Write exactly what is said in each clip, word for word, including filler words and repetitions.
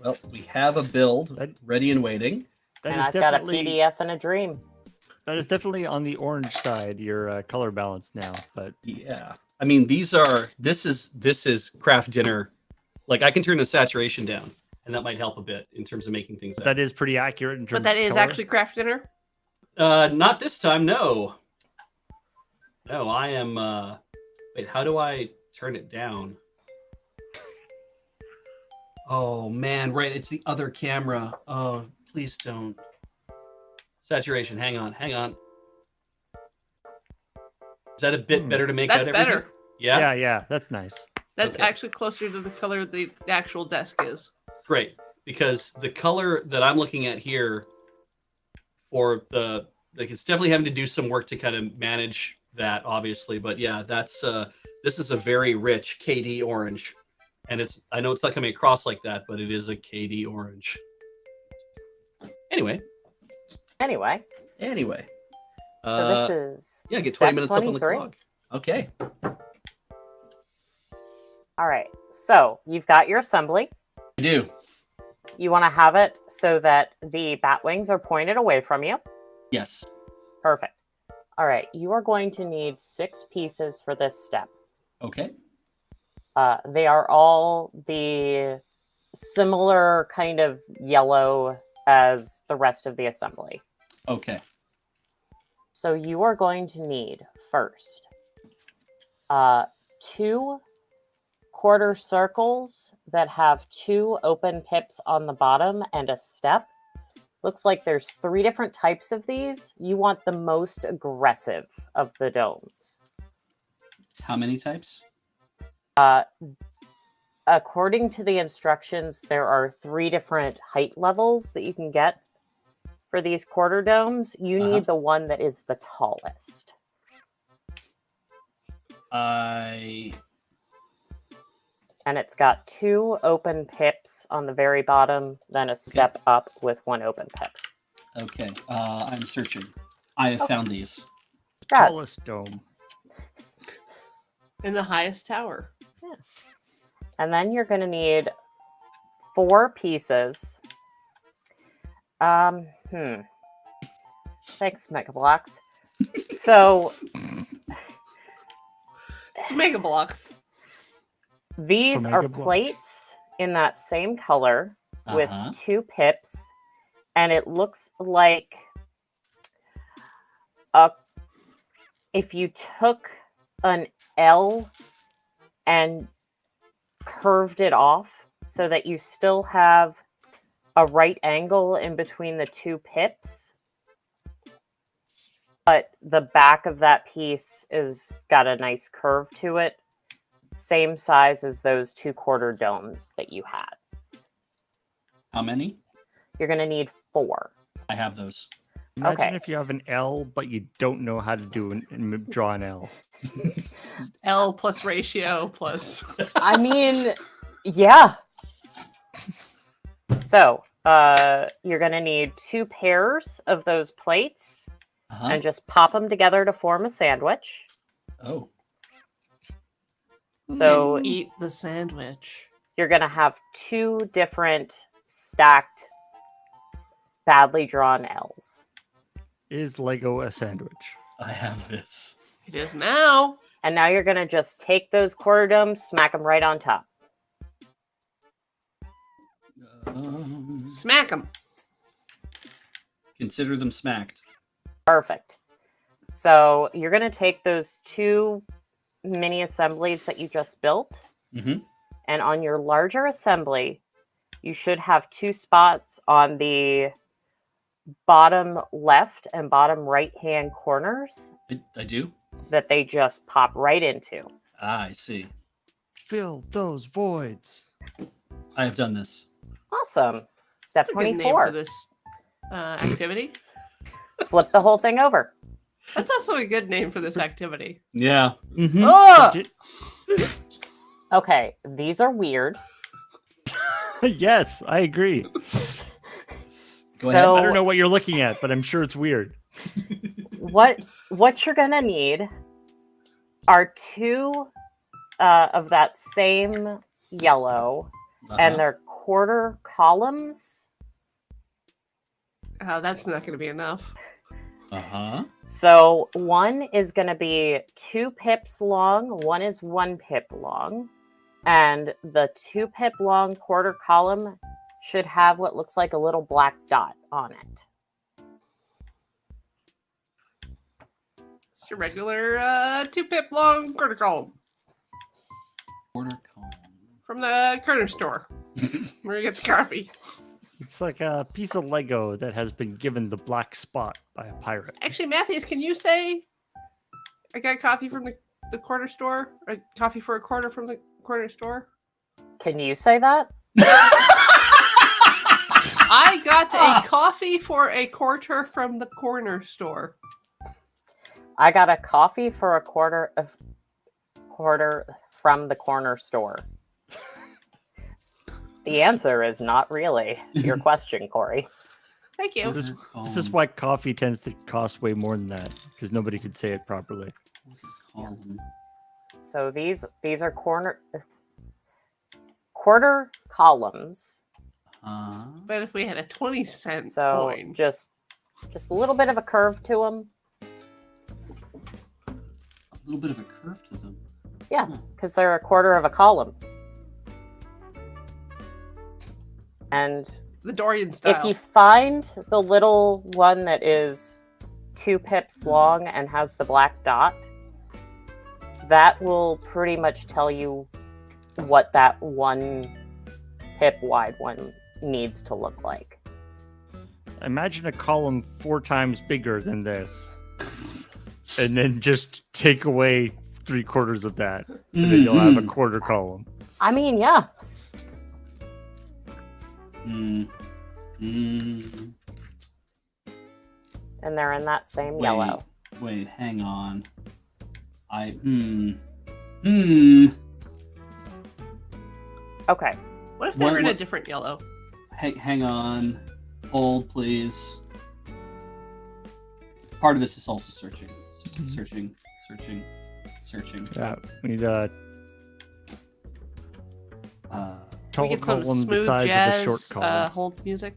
Well, we have a build that, ready and waiting. That and is I've got a P D F and a dream. That is definitely on the orange side, your uh, color balance now. But yeah, I mean, these are, this is, this is craft dinner. Like, I can turn the saturation down, and that might help a bit in terms of making things. But that is pretty accurate in terms of color. But that is actually craft dinner? Uh, not this time, no. No, I am, uh, wait, how do I turn it down? Oh, man, right, it's the other camera. Oh, please don't. Saturation, hang on, hang on. Is that a bit mm. better to make that's out everything? That's better. Yeah? Yeah, yeah, that's nice. That's okay. Actually closer to the color the actual desk is. Great, because the color that I'm looking at here for the, like, it's definitely having to do some work to kind of manage that, obviously, but yeah, that's, uh, this is a very rich K D orange. And it's, I know it's not coming across like that, but it is a K D orange. Anyway. Anyway. Anyway. So uh, this is yeah, get twenty minutes up on the clock. Okay. All right. So you've got your assembly. I do. You want to have it so that the bat wings are pointed away from you? Yes. Perfect. All right. You are going to need six pieces for this step. Okay. Uh, they are all the similar kind of yellow as the rest of the assembly. Okay. So you are going to need first uh, two quarter circles that have two open pips on the bottom and a step. Looks like there's three different types of these. You want the most aggressive of the domes. How many types? Uh, according to the instructions, there are three different height levels that you can get for these quarter domes. You uh-huh. need the one that is the tallest. I... And it's got two open pips on the very bottom, then a step okay. up with one open pip. Okay, uh, I'm searching. I have okay. found these. The tallest dome. In the highest tower. Yeah. And then you're going to need four pieces. Um, hmm. Thanks, Mega Bloks. So, it's Mega Bloks. These Mega are Bloks. Plates in that same color uh-huh. with two pips, and it looks like a if you took an L and curved it off so that you still have a right angle in between the two pips. But the back of that piece is got a nice curve to it. Same size as those two quarter domes that you had. How many? You're going to need four. I have those. Imagine okay. if you have an L, but you don't know how to do an, and draw an L. L plus ratio plus. I mean, yeah. So uh, you're going to need two pairs of those plates uh-huh. and just pop them together to form a sandwich. Oh. So and eat the sandwich. You're going to have two different stacked, badly drawn L's. Is Lego a sandwich? I have this. It is now. And now you're going to just take those quarter domes, smack them right on top. Um, smack them. Consider them smacked. Perfect. So you're going to take those two mini assemblies that you just built. Mm-hmm. And on your larger assembly, you should have two spots on the bottom left and bottom right hand corners. I, I do. That they just pop right into. Ah, I see. Fill those voids. I have done this. Awesome. Step That's twenty-four. A good name for this uh, activity. Flip the whole thing over. That's also a good name for this activity. Yeah. Mm-hmm. Oh! Okay, these are weird. Yes, I agree. Go ahead. So, I don't know what you're looking at, but I'm sure it's weird. What what you're gonna need are two uh, of that same yellow, uh-huh. and they're quarter columns. Oh, that's not going to be enough. Uh-huh. So one is going to be two pips long. One is one pip long. And the two pip long quarter column should have what looks like a little black dot on it. Just a regular uh, two pip long quarter column. Quarter column. From the corner store. Where you get the coffee. It's like a piece of Lego that has been given the black spot by a pirate. Actually, Matthews, can you say, I got coffee from the, the corner store? Or coffee for a quarter from the corner store? Can you say that? I got a coffee for a quarter from the corner store. I got a coffee for a quarter of quarter from the corner store. The answer is not really your question, Corey. Thank you. This is, this is why coffee tends to cost way more than that, because nobody could say it properly. Yeah. So these these are corner quarter columns. Uh, but if we had a twenty cent so coin. just just a little bit of a curve to them. A little bit of a curve to them. Yeah, because they're a quarter of a column. And the Dorian style. If you find the little one that is two pips long and has the black dot, that will pretty much tell you what that one pip wide one needs to look like. Imagine a column four times bigger than this, and then just take away three quarters of that, and mm-hmm. then you'll have a quarter column. I mean, yeah. Mm. Mm. And they're in that same wait, yellow. Wait, hang on. I hmm hmm. Okay. What if they what, were in what, a different yellow? Hang, hang on, hold please. Part of this is also searching, searching, searching, searching. Yeah, we need a. Uh, uh, We get some smooth the jazz, of a short uh, hold music.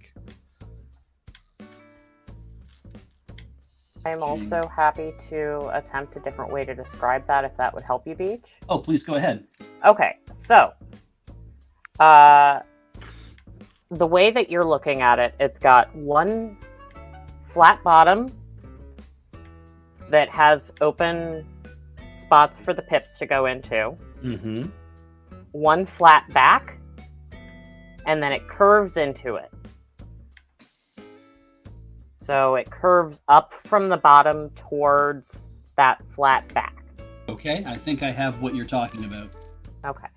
I'm also happy to attempt a different way to describe that, if that would help you, Beej. Oh, please go ahead. Okay, so uh, the way that you're looking at it, it's got one flat bottom that has open spots for the pips to go into. Mm-hmm. One flat back. And then it curves into it. So it curves up from the bottom towards that flat back. Okay, I think I have what you're talking about. Okay.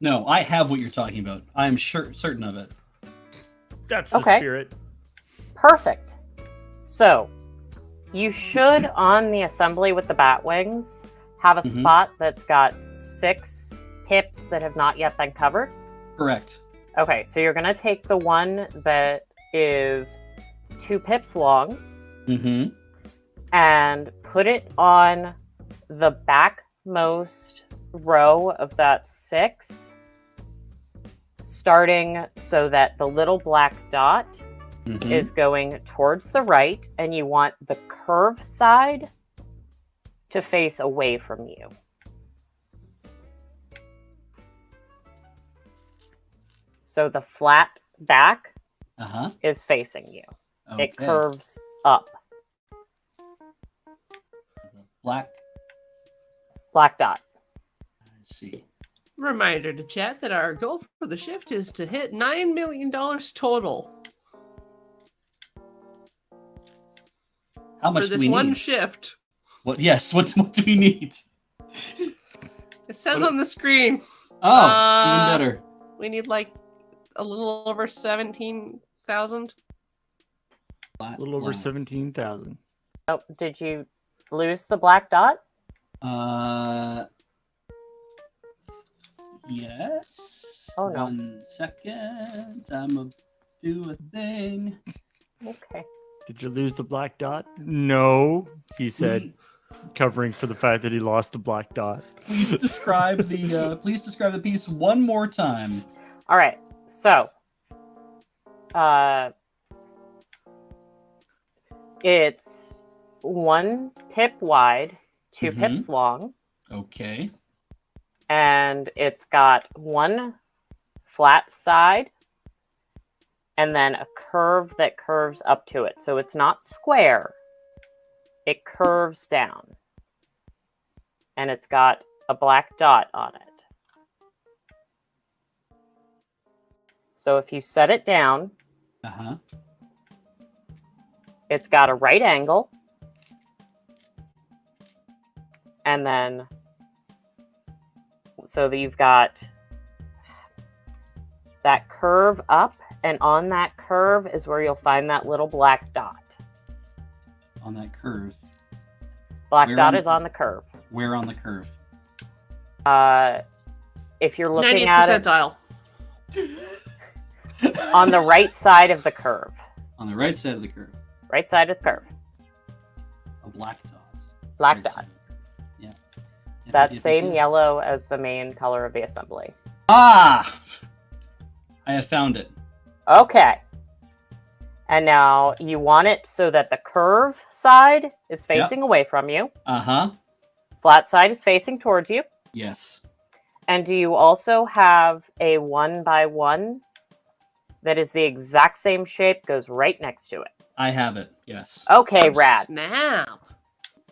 No, I have what you're talking about. I'm sure, certain of it. That's the okay. spirit. Perfect. So you should, on the assembly with the bat wings, have a mm-hmm. spot that's got six pips that have not yet been covered. Correct. Okay, so you're going to take the one that is two pips long mm-hmm. and put it on the backmost row of that six, starting so that the little black dot mm-hmm. is going towards the right, and you want the curve side to face away from you. So the flat back uh-huh. is facing you. Okay. It curves up. Black. Black dot. Let's see. Reminder to chat that our goal for the shift is to hit nine million dollars total. How much do we need? For this one shift. What? Yes, what, what do we need? It says what? On the screen. Oh, uh, even better. We need like... a little over seventeen thousand. A little over seventeen thousand. Oh, did you lose the black dot? Uh, yes. Oh no! One second, I'm gonna do a thing. Okay. Did you lose the black dot? No, he said, covering for the fact that he lost the black dot. Please describe the. Uh, please describe the piece one more time. All right. So, uh, it's one pip wide, two mm-hmm. pips long. Okay. And it's got one flat side and then a curve that curves up to it. So it's not square. It curves down. And it's got a black dot on it. So if you set it down, uh-huh. it's got a right angle. And then, so that you've got that curve up, and on that curve is where you'll find that little black dot. On that curve? Black where dot on, is on the curve. Where on the curve? Uh, if you're looking at it... ninetieth percentile. On the right side of the curve. On the right side of the curve. Right side of the curve. A black dot. Black right dot. Side. Yeah. And that same yellow as the main color of the assembly. Ah! I have found it. Okay. And now you want it so that the curve side is facing yep. away from you. Uh-huh. Flat side is facing towards you. Yes. And do you also have a one by one that is the exact same shape, goes right next to it? I have it, yes. Okay, yes. Rad. Now.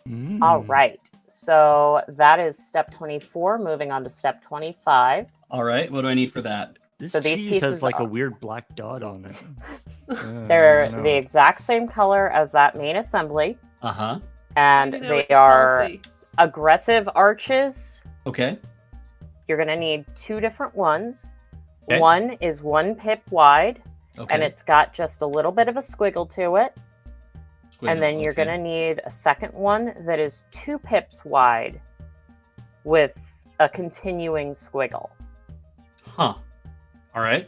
Mm. All right. So that is step twenty-four. Moving on to step twenty-five. All right. What do I need for that? This so these cheese has like are... a weird black dot on it. uh, They're the exact same color as that main assembly. Uh-huh. And you know they are healthy. Aggressive arches. Okay. You're going to need two different ones. Okay. One is one pip wide, okay. and it's got just a little bit of a squiggle to it. Squiggle, and then you're okay. going to need a second one that is two pips wide with a continuing squiggle. Huh. All right.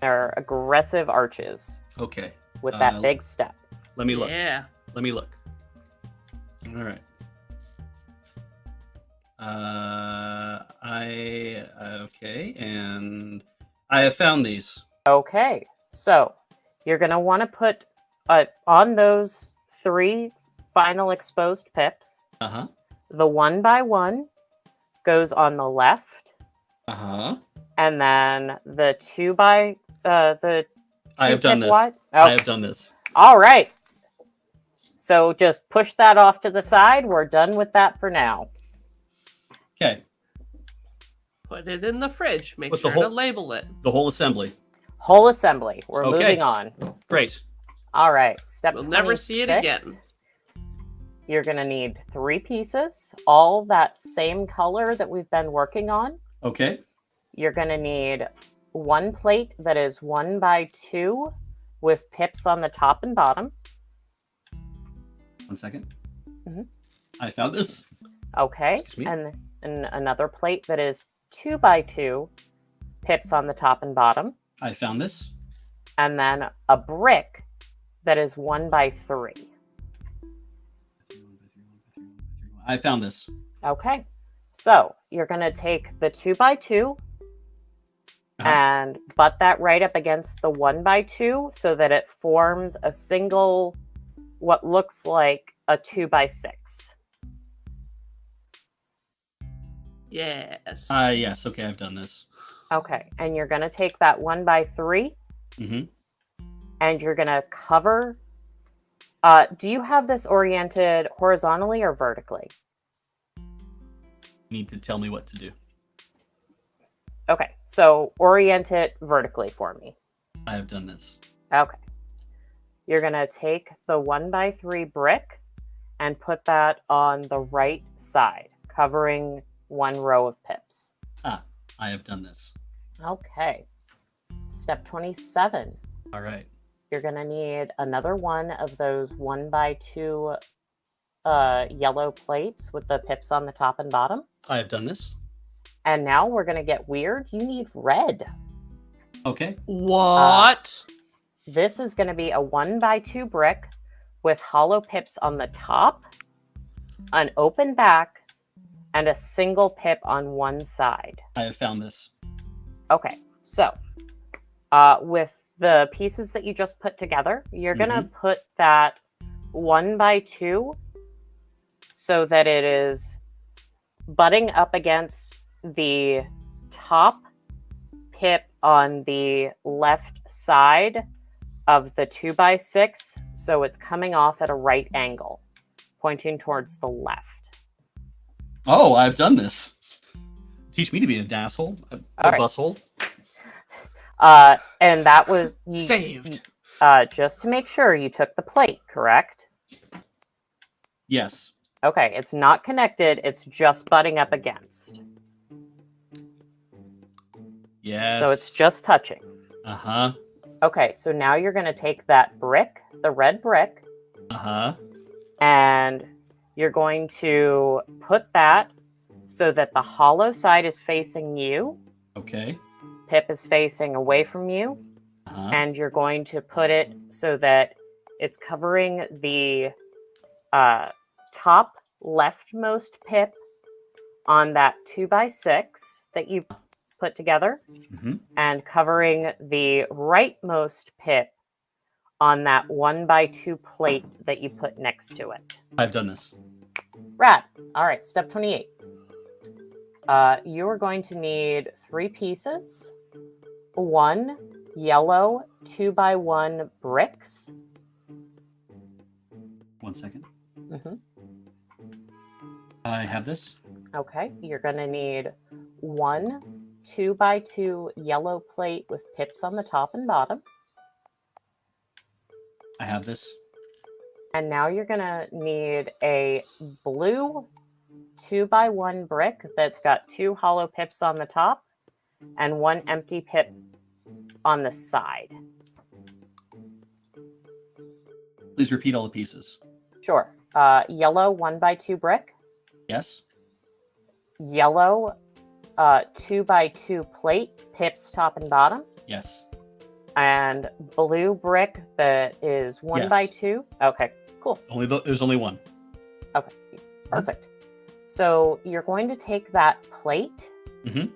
They're aggressive arches. Okay. With that uh, big step. Let me look. Yeah. Let me look. All right. Uh, I, okay. And I have found these. Okay. So you're going to want to put uh, on those three final exposed pips. Uh-huh. The one by one goes on the left. Uh-huh. And then the two by uh, the. Two I have done this. Oh. I have done this. All right. So just push that off to the side. We're done with that for now. Okay. Put it in the fridge. Make Put sure whole, to label it. The whole assembly. Whole assembly. We're okay. moving on. Great. All right. Step We'll twenty-six. Never see it again. You're going to need three pieces, all that same color that we've been working on. Okay. You're going to need one plate that is one by two with pips on the top and bottom. One second. Mm-hmm. I found this. Okay. Excuse me. And, and another plate that is two by two pips on the top and bottom. I found this. And then a brick that is one by three. I found this. Okay. So you're going to take the two by two. Uh-huh. And butt that right up against the one by two so that it forms a single, what looks like a two by six. Yes. Uh, yes. Okay. I've done this. Okay. And you're going to take that one by three mm-hmm. and you're going to cover. Uh, do you have this oriented horizontally or vertically? You need to tell me what to do. Okay, so orient it vertically for me. I have done this. Okay. You're going to take the one by three brick and put that on the right side, covering one row of pips. Ah, I have done this. Okay. Step twenty-seven. All right. You're going to need another one of those one by two uh, yellow plates with the pips on the top and bottom. I have done this. And now we're going to get weird. You need red. Okay. What? Uh, this is going to be a one by two brick with hollow pips on the top, an open back, and a single pip on one side. I have found this. Okay. So uh, with the pieces that you just put together, you're mm-hmm. going to put that one by two so that it is butting up against the top pip on the left side of the two by six. So it's coming off at a right angle, pointing towards the left. Oh, I've done this. Teach me to be an asshole, a, a right. busshole. Uh, and that was... You, Saved. Uh, just to make sure, you took the plate, correct? Yes. Okay, it's not connected. It's just butting up against. Yes. So it's just touching. Uh-huh. Okay, so now you're going to take that brick, the red brick. Uh-huh. And you're going to put that so that the hollow side is facing you. Okay. Pip is facing away from you. Uh-huh. And you're going to put it so that it's covering the uh, top leftmost pip on that two by six that you put together, mm-hmm. and covering the rightmost pip on that one by two plate that you put next to it. I've done this. Right. All right. Step twenty-eight. Uh, you're going to need three pieces. One yellow two by one bricks. One second. Mm-hmm. I have this. Okay. You're going to need one two by two yellow plate with pips on the top and bottom. I have this. And now you're going to need a blue two by one brick that's got two hollow pips on the top and one empty pip on the side. Please repeat all the pieces. Sure. Uh, yellow one by two brick. Yes. Yellow uh, two by two plate, pips top and bottom. Yes. And blue brick that is one yes. by two. Okay, cool. Only the, there's only one. Okay, perfect. Mm-hmm. So you're going to take that plate, mm-hmm.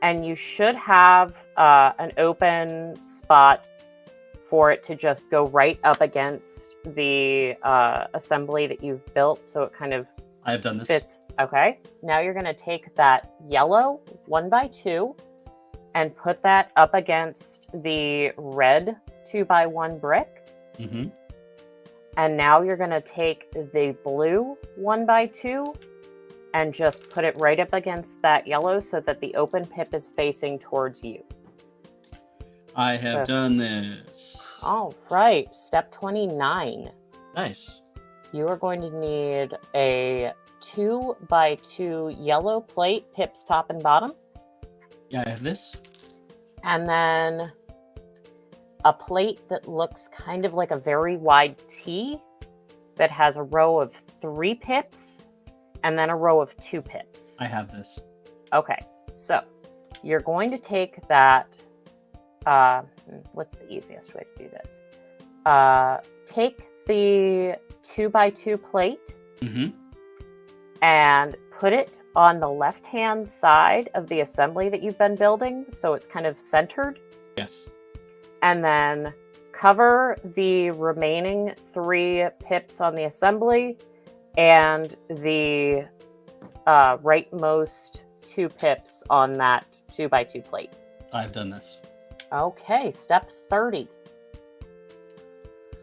and you should have uh, an open spot for it to just go right up against the uh, assembly that you've built. So it kind of I have done this. Fits. Okay. Now you're going to take that yellow one by two and put that up against the red two by one brick. Mm-hmm. And now you're going to take the blue one by two and just put it right up against that yellow so that the open pip is facing towards you. I have so, done this. All right. Step twenty-nine. Nice. You are going to need a two by two yellow plate, pips top and bottom. Yeah, I have this. And then a plate that looks kind of like a very wide T that has a row of three pips and then a row of two pips. I have this. Okay, so you're going to take that... Uh, what's the easiest way to do this? Uh, take the two by two plate, mm-hmm. and put it on the left-hand side of the assembly that you've been building, so it's kind of centered. Yes. And then cover the remaining three pips on the assembly and the uh, rightmost two pips on that two by two plate. I've done this. Okay, step thirty.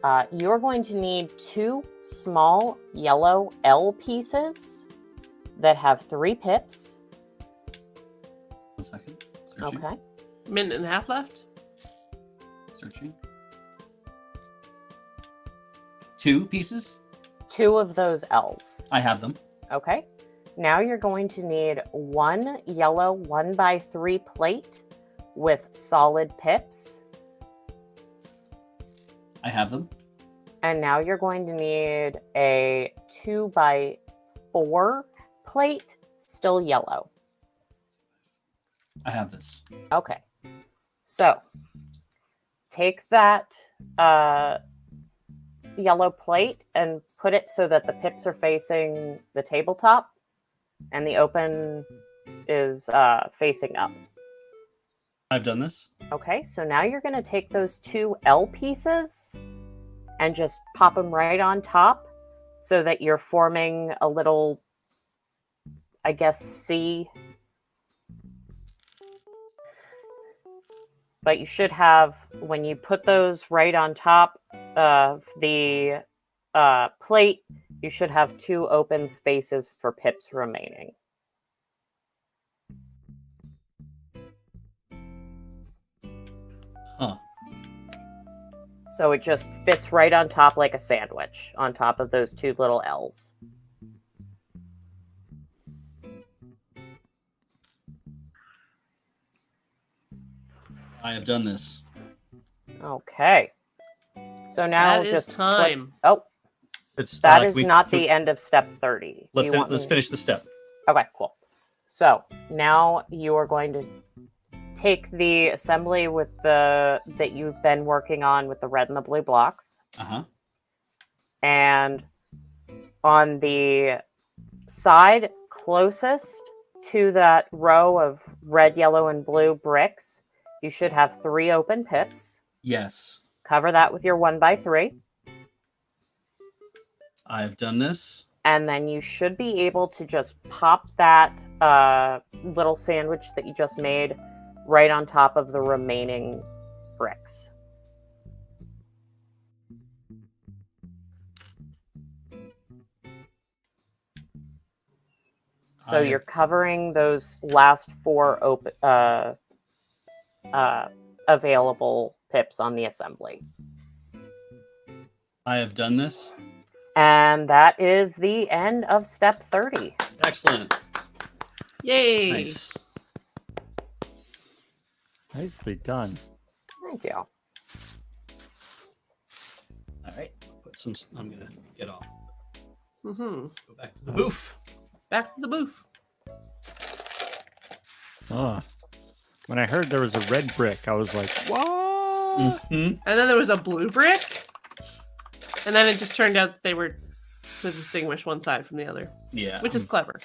Uh, you're going to need two small yellow L pieces that have three pips. One second. Searching. Okay. Minute and a half left. Searching. Two pieces? Two of those L's. I have them. Okay. Now you're going to need one yellow one by three plate with solid pips. I have them. And now you're going to need a two by four plate, still yellow. I have this. Okay. So take that uh, yellow plate and put it so that the pips are facing the tabletop and the open is uh, facing up. I've done this. Okay, so now you're going to take those two L pieces and just pop them right on top so that you're forming a little, I guess, C. But you should have, when you put those right on top of the uh, plate, you should have two open spaces for pips remaining. Huh. So it just fits right on top like a sandwich on top of those two little L's. I have done this. Okay. So now that just is time. Click. Oh. It's, that uh, is we, not we, the end of step thirty. Let's, end, let's finish the step. Okay, cool. So now you are going to take the assembly with the that you've been working on with the red and the blue blocks. Uh-huh. And on the side closest to that row of red, yellow, and blue bricks, you should have three open pips. Yes. Cover that with your one by three. I've done this. And then you should be able to just pop that uh, little sandwich that you just made right on top of the remaining bricks. So I... you're covering those last four open uh, uh, available pips on the assembly. I have done this. And that is the end of step thirty. Excellent. Yay. Nice. Nicely done. Thank you. All right. Put some, I'm going to get off. Mm-hmm. Go back to the booth. Back to the booth. Oh. When I heard there was a red brick, I was like, what? Mm-hmm. And then there was a blue brick? And then it just turned out that they were to distinguish one side from the other. Yeah. Which is clever.